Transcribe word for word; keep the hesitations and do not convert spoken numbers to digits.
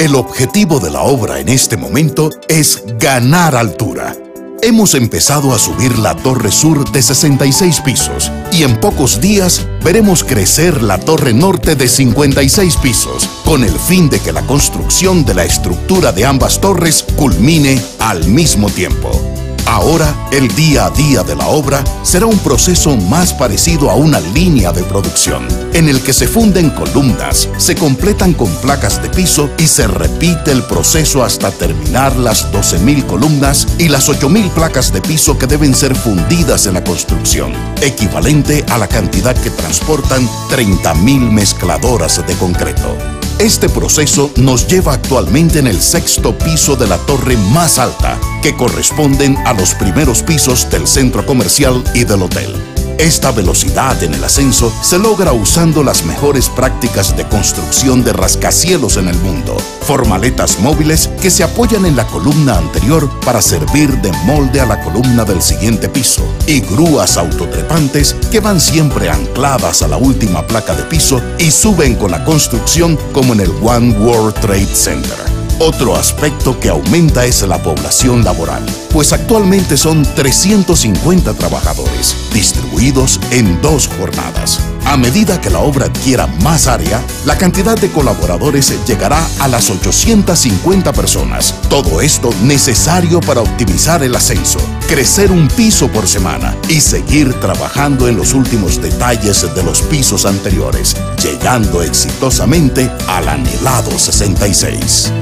El objetivo de la obra en este momento es ganar altura. Hemos empezado a subir la torre sur de sesenta y seis pisos y en pocos días veremos crecer la torre norte de cincuenta y seis pisos, con el fin de que la construcción de la estructura de ambas torres culmine al mismo tiempo. Ahora, el día a día de la obra será un proceso más parecido a una línea de producción, en el que se funden columnas, se completan con placas de piso y se repite el proceso hasta terminar las doce mil columnas y las ocho mil placas de piso que deben ser fundidas en la construcción, equivalente a la cantidad que transportan treinta mil mezcladoras de concreto. Este proceso nos lleva actualmente en el sexto piso de la torre más alta, que corresponden a los primeros pisos del centro comercial y del hotel. Esta velocidad en el ascenso se logra usando las mejores prácticas de construcción de rascacielos en el mundo, formaletas móviles que se apoyan en la columna anterior para servir de molde a la columna del siguiente piso, y grúas autotrepantes que van siempre ancladas a la última placa de piso y suben con la construcción como en el One World Trade Center. Otro aspecto que aumenta es la población laboral, pues actualmente son trescientos cincuenta trabajadores, distribuidos en dos jornadas. A medida que la obra adquiera más área, la cantidad de colaboradores llegará a las ochocientas cincuenta personas. Todo esto necesario para optimizar el ascenso, crecer un piso por semana y seguir trabajando en los últimos detalles de los pisos anteriores, llegando exitosamente al anhelado sesenta y seis.